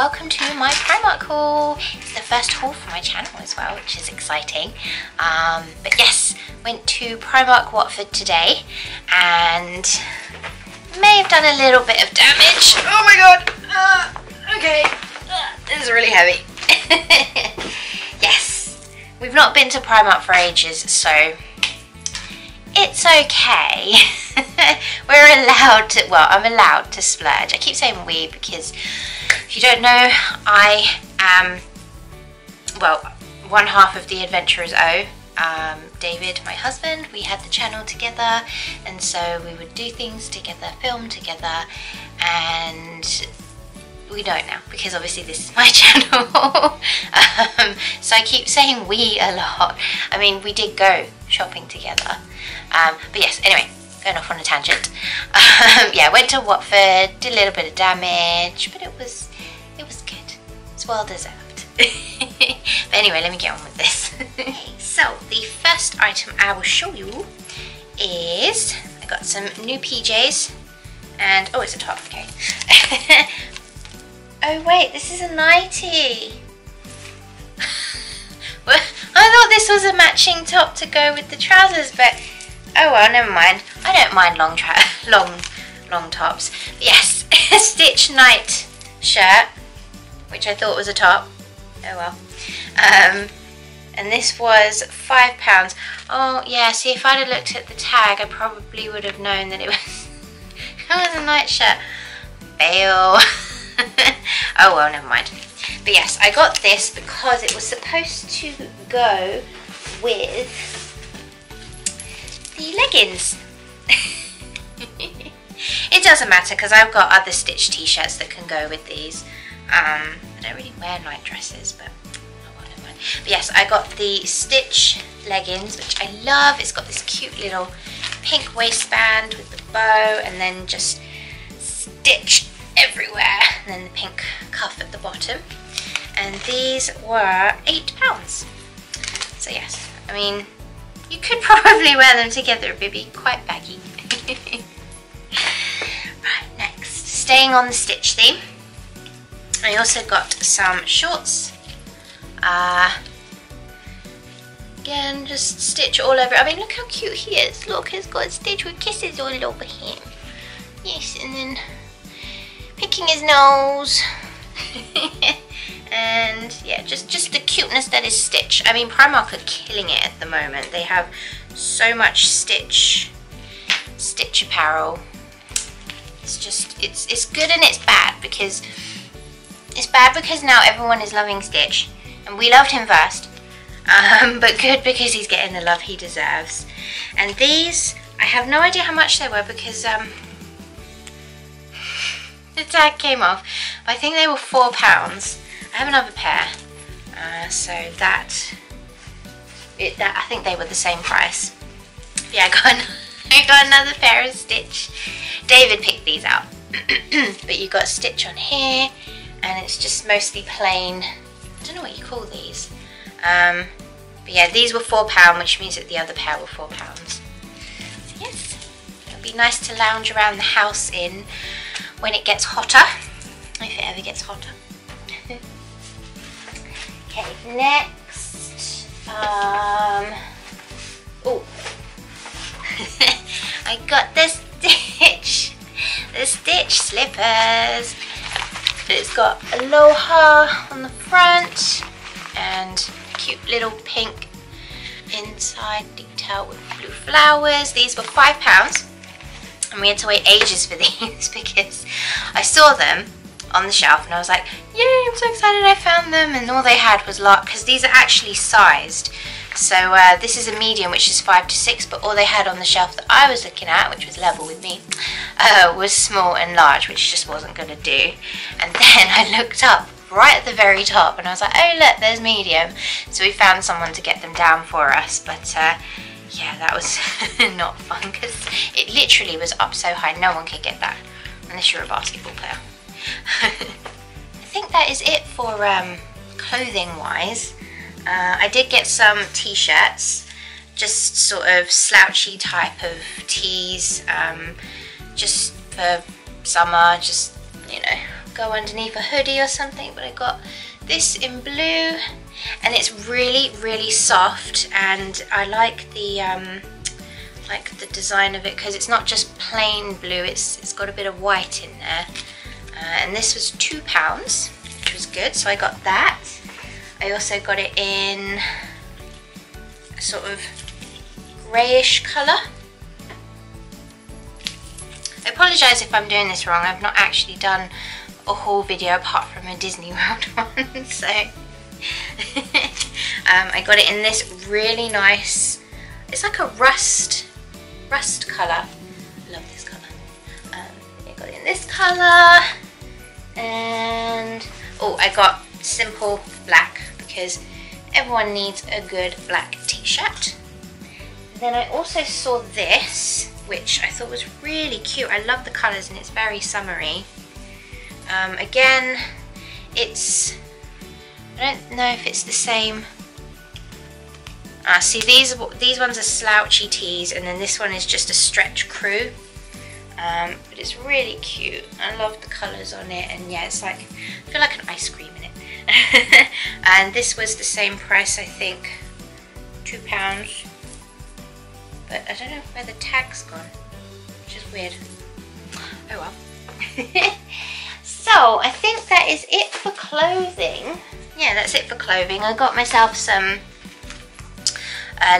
welcome to my Primark haul. It's the first haul for my channel as well, which is exciting. But yes, went to Primark Watford today and may have done a little bit of damage. Oh my god! Okay, this is really heavy. Yes, we've not been to Primark for ages, so it's okay. We're allowed to, well, I'm allowed to splurge. I keep saying we because if you don't know, I am, well, one half of the Adventurers O. David, my husband, we had the channel together, and so we would do things together, film together, and we don't now because obviously this is my channel. So I keep saying we a lot. I mean, we did go shopping together, but yes, anyway, going off on a tangent. Yeah, went to Watford, did a little bit of damage, but it was good. It's well deserved. But anyway, let me get on with this. So the first item I will show you is, I got some new PJs, and oh, it's a top, okay. Oh wait, this is a nightie. Well, I thought this was a matching top to go with the trousers, but oh well, never mind. I don't mind long tops. But yes, a Stitch night shirt, which I thought was a top. Oh well. And this was £5. Oh yeah, see, if I'd have looked at the tag, I probably would have known that it was a night shirt. Fail. Oh well, never mind. But yes, I got this because it was supposed to go with the leggings. It doesn't matter because I've got other Stitch t-shirts that can go with these. I don't really wear night dresses, but but yes, I got the Stitch leggings, which I love. It's got this cute little pink waistband with the bow, and then just Stitch everywhere, and then the pink cuff at the bottom. And these were £8. So yes, I mean, you could probably wear them together. It would be quite baggy. Right, next, staying on the Stitch theme, I also got some shorts. Again, just Stitch all over. I mean, look how cute he is. Look, he's got Stitch with kisses all over him. Yes, and then picking his nose. And yeah, just the cuteness that is Stitch. I mean, Primark are killing it at the moment. They have so much Stitch apparel. It's just, it's good and it's bad because now everyone is loving Stitch. And we loved him first, but good because he's getting the love he deserves. And these, I have no idea how much they were because the tag came off. But I think they were £4. I have another pair, so that I think they were the same price. But yeah, I got another pair of Stitch. David picked these out, but you got Stitch on here, and it's just mostly plain. I don't know what you call these, but yeah, these were £4, which means that the other pair were £4. So yes, it'll be nice to lounge around the house in when it gets hotter, if it ever gets hotter. Okay, next, oh, I got the Stitch slippers. It's got Aloha on the front and cute little pink inside detail with blue flowers. These were £5 and we had to wait ages for these because I saw them on the shelf and I was like, yay, I'm so excited I found them, and all they had was large, because these are actually sized. So this is a medium, which is 5 to 6, but all they had on the shelf that I was looking at, which was level with me, was small and large, which just wasn't going to do. And then I looked up right at the very top and I was like, oh look, there's medium. So we found someone to get them down for us, but yeah, that was not fun because it literally was up so high, no one could get that unless you're a basketball player. I think that is it for clothing wise. I did get some t-shirts, just sort of slouchy type of tees, just for summer, just, you know, go underneath a hoodie or something, but I got this in blue and it's really, really soft, and I like the design of it because it's not just plain blue, it's got a bit of white in there. And this was £2, which was good, so I got that. I also got it in a sort of greyish colour. I apologise if I'm doing this wrong, I've not actually done a haul video apart from a Disney World one, so I got it in this really nice, it's like a rust colour. I love this colour. I got it in this colour, and oh, I got simple black because everyone needs a good black t-shirt. Then I also saw this, which I thought was really cute. I love the colours and it's very summery. Again, it's, I don't know if it's the same. See, these ones are slouchy tees, and then this one is just a stretch crew. But it's really cute. I love the colours on it, and yeah, it's like, I feel like an ice cream in it. And this was the same price, I think, £2. But I don't know where the tag's gone, which is weird. Oh well. So I think that is it for clothing. Yeah, that's it for clothing. I got myself some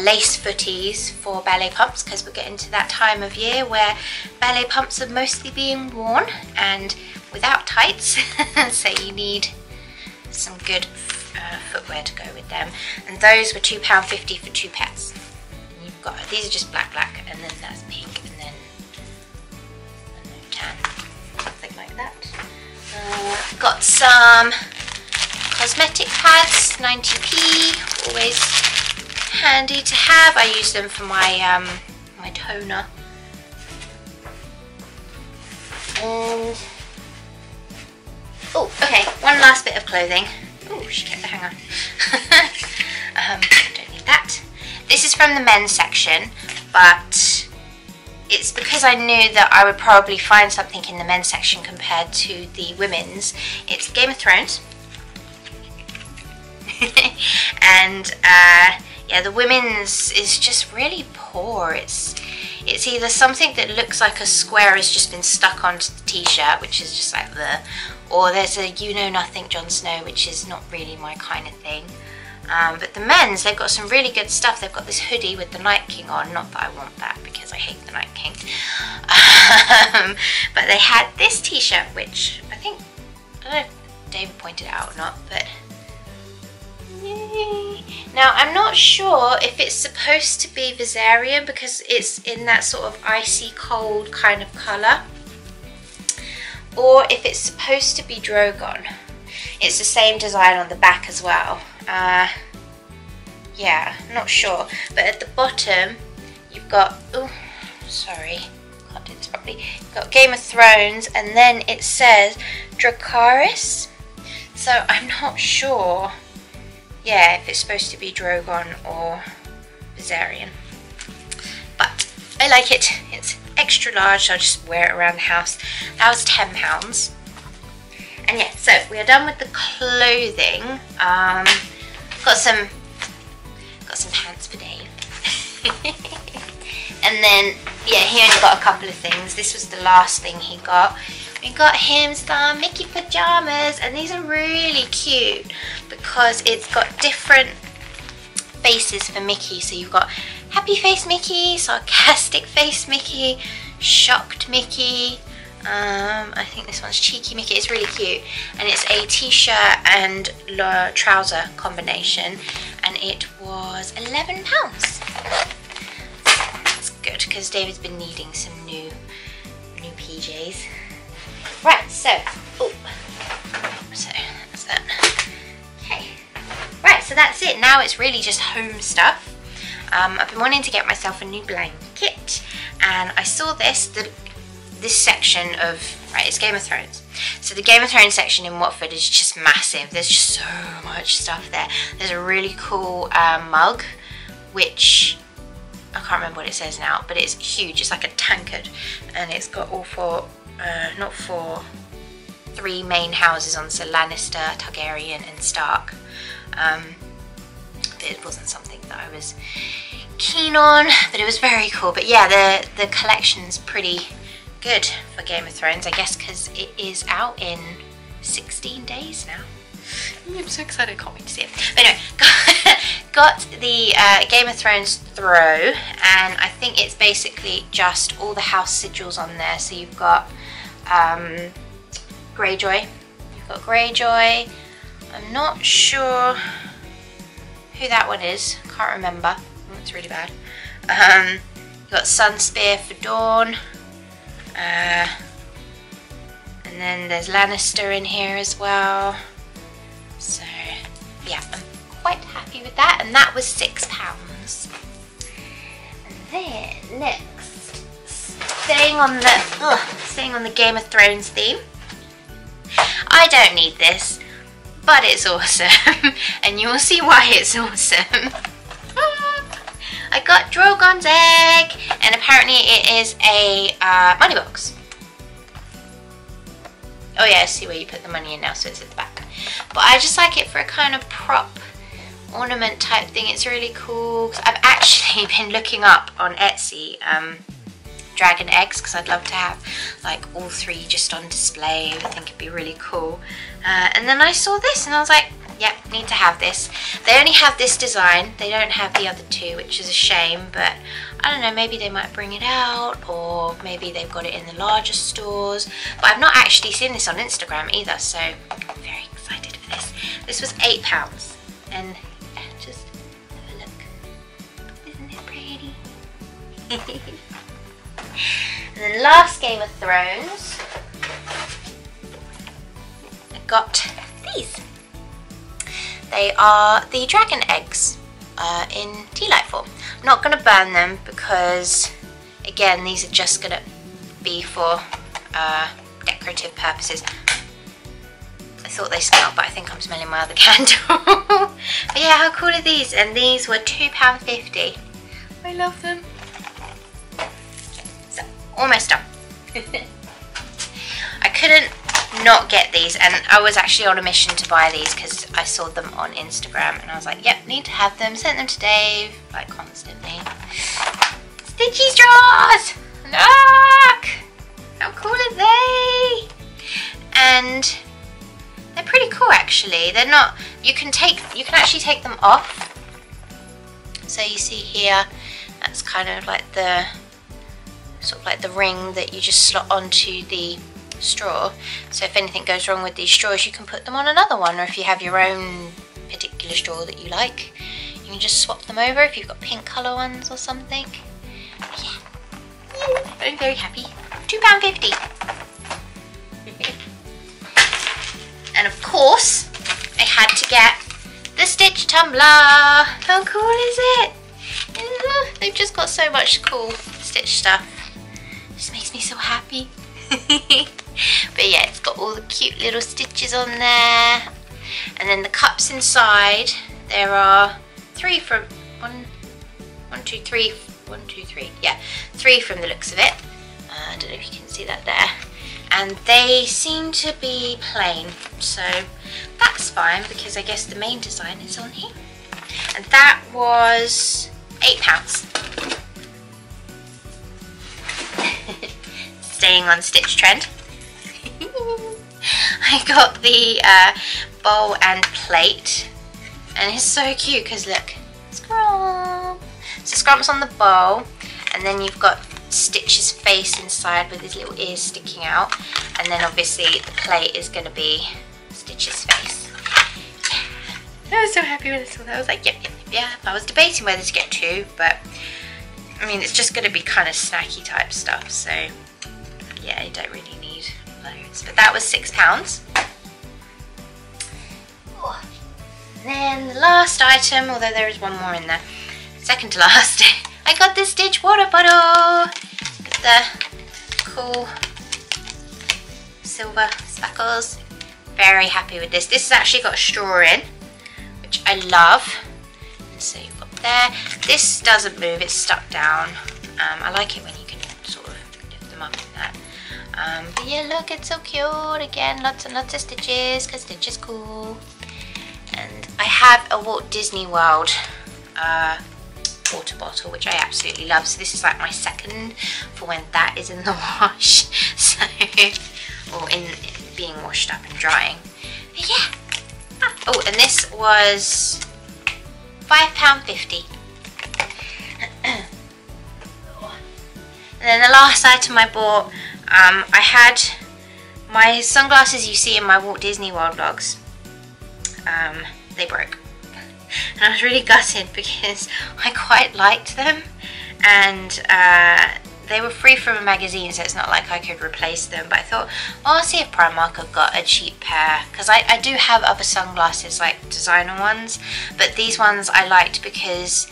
lace footies for ballet pumps because we're getting to that time of year where ballet pumps are mostly being worn and without tights. So you need some good footwear to go with them. And those were £2.50 for 2 pairs. These are just black, and then that's pink, and then tan, something like that. Got some cosmetic pads, 90p, always handy to have. I use them for my my toner. And oh, okay, one last bit of clothing. Oh, she kept the hanger. Don't need that. This is from the men's section, but it's because I knew that I would probably find something in the men's section compared to the women's. It's Game of Thrones. And yeah, the women's is just really poor. It's either something that looks like a square has just been stuck onto the t-shirt, which is just like the, or there's a you know nothing Jon Snow, which is not really my kind of thing. But the men's, they've got some really good stuff. They've got this hoodie with the Night King on. Not that I want that because I hate the Night King. But they had this t-shirt, which I think, I don't know if David pointed it out or not, but yay. Now I'm not sure if it's supposed to be Viserion because it's in that sort of icy cold kind of colour, or if it's supposed to be Drogon. It's the same design on the back as well. Yeah, not sure, but at the bottom you've got, oh sorry, can't do this properly, you've got Game of Thrones and then it says Dracarys, so I'm not sure, yeah, if it's supposed to be Drogon or Viserion, but I like it, it's extra large, so I'll just wear it around the house. That was £10, and yeah, so we are done with the clothing. Got some pants for Dave. And then yeah, he only got a couple of things. This was the last thing he got. We got him some Mickey pajamas, and these are really cute because it's got different faces for Mickey. So you've got happy face Mickey, sarcastic face Mickey, shocked Mickey. I think this one's cheeky Mickey. It's really cute, and it's a t-shirt and trouser combination, and it was £11. That's good because David's been needing some new PJs. Right, so oh, so that's that. Okay, right, so that's it. Now it's really just home stuff. I've been wanting to get myself a new blanket, and I saw this. This section of, right, it's Game of Thrones. So the Game of Thrones section in Watford is just massive. There's just so much stuff there. There's a really cool mug, which I can't remember what it says now, but it's huge. It's like a tankard, and it's got all four, not four, three main houses on, so Lannister, Targaryen and Stark. It wasn't something that I was keen on, but it was very cool. But yeah, the collection's pretty good for Game of Thrones, I guess, because it is out in 16 days now. I'm so excited, I can't wait to see it. But anyway, got the Game of Thrones throw, and I think it's basically just all the house sigils on there. So you've got Greyjoy, you've got Greyjoy, I'm not sure who that one is, can't remember, it's really bad. You've got Sunspear for Dawn, and then there's Lannister in here as well. So yeah, I'm quite happy with that, and that was £6. And then next, staying on the Game of Thrones theme, I don't need this, but it's awesome, and you will see why it's awesome. I got Drogon's egg, and apparently it is a money box. Oh yeah, I see where you put the money in now, so it's at the back. But I just like it for a kind of prop ornament type thing. It's really cool. I've actually been looking up on Etsy dragon eggs, because I'd love to have like all three just on display. I think it'd be really cool. And then I saw this and I was like, yep, need to have this. They only have this design, they don't have the other two, which is a shame, but I don't know, maybe they might bring it out, or maybe they've got it in the larger stores. But I've not actually seen this on Instagram either, so I'm very excited for this. This was £8, and yeah, just have a look. Isn't it pretty? And then last Game of Thrones, I got these. They are the dragon eggs in tea light form. I'm not going to burn them because, again, these are just going to be for decorative purposes. I thought they smelled, but I think I'm smelling my other candle. But yeah, how cool are these? And these were £2.50. I love them. So, almost done. I couldn't not get these, and I was actually on a mission to buy these because I saw them on Instagram and I was like, yep, need to have them. Sent them to Dave like constantly. Stitchy's drawers! Look! How cool are they? And they're pretty cool actually. They're not, you can actually take them off. So you see here, that's kind of like the sort of like the ring that you just slot onto the straw, so if anything goes wrong with these straws you can put them on another one, or if you have your own particular straw that you like, you can just swap them over if you've got pink colour ones or something. Yeah, I'm very happy. £2.50. And of course I had to get the Stitch tumbler. How cool is it? They've just got so much cool Stitch stuff, it just makes me so happy. But yeah, it's got all the cute little stitches on there, and then the cups inside. There are three from one, two, three. Yeah, three from the looks of it. I don't know if you can see that there, and they seem to be plain, so that's fine because I guess the main design is on here. And that was £8. Staying on Stitch trend. I got the bowl and plate, and it's so cute because look, Scrump. So Scrump's on the bowl, and then you've got Stitch's face inside with his little ears sticking out, and then obviously the plate is going to be Stitch's face. Yeah. I was so happy when I saw that. I was like, yep. I was debating whether to get two, but I mean, it's just going to be kind of snacky type stuff, so yeah, I don't really need loads. But that was £6. Oh. Then the last item, although there is one more in there, second to last, I got this Stitch water bottle with the cool silver speckles. Very happy with this. This has actually got a straw in, which I love. So you've got there. This doesn't move, it's stuck down. I like it when you can sort of lift them up in that. Yeah, look, it's so cute. Again, lots and lots of Stitches, because Stitch is cool. And I have a Walt Disney World water bottle, which I absolutely love. So this is like my second for when that is in the wash, so, or in being washed up and drying. But yeah. Oh, and this was £5.50. And then the last item I bought, I had my sunglasses you see in my Walt Disney World vlogs. They broke. And I was really gutted because I quite liked them, and they were free from a magazine, so it's not like I could replace them. But I thought, well, I'll see if Primark have got a cheap pair, because I do have other sunglasses, like designer ones, but these ones I liked because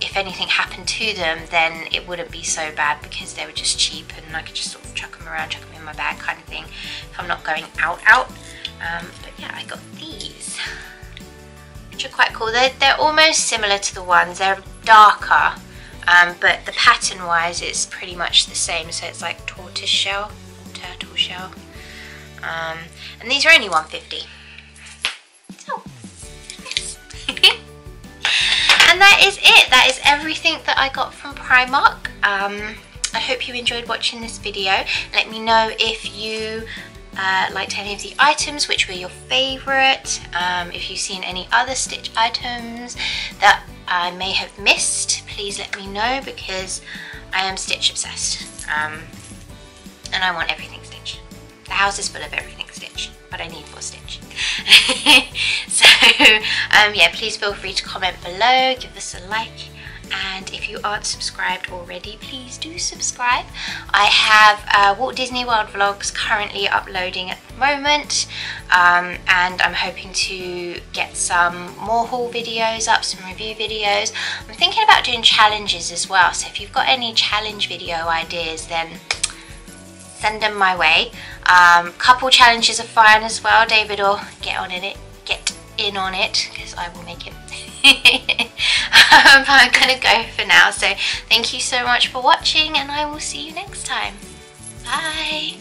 if anything happened to them, then it wouldn't be so bad because they were just cheap and I could just sort of chuck them around, chuck them in my bag kind of thing if I'm not going out. But yeah, I got these, which are quite cool. They're almost similar to the ones, they're darker, but the pattern wise it's pretty much the same, so it's like tortoise shell, turtle shell, and these are only £1.50. So yes. And that is it, that is everything that I got from Primark. I hope you enjoyed watching this video. Let me know if you liked any of the items, which were your favourite, if you've seen any other Stitch items that I may have missed, please let me know, because I am Stitch obsessed, and I want everything Stitch. The house is full of everything Stitch, but I need more Stitch. So yeah, please feel free to comment below, give us a like, and if you aren't subscribed already, please do subscribe. I have Walt Disney World vlogs currently uploading at the moment, and I'm hoping to get some more haul videos up, some review videos. I'm thinking about doing challenges as well, so if you've got any challenge video ideas, then send them my way. Couple challenges are fine as well. David will get in on it because I will make him. But I'm gonna go for now, so thank you so much for watching, and I will see you next time. Bye.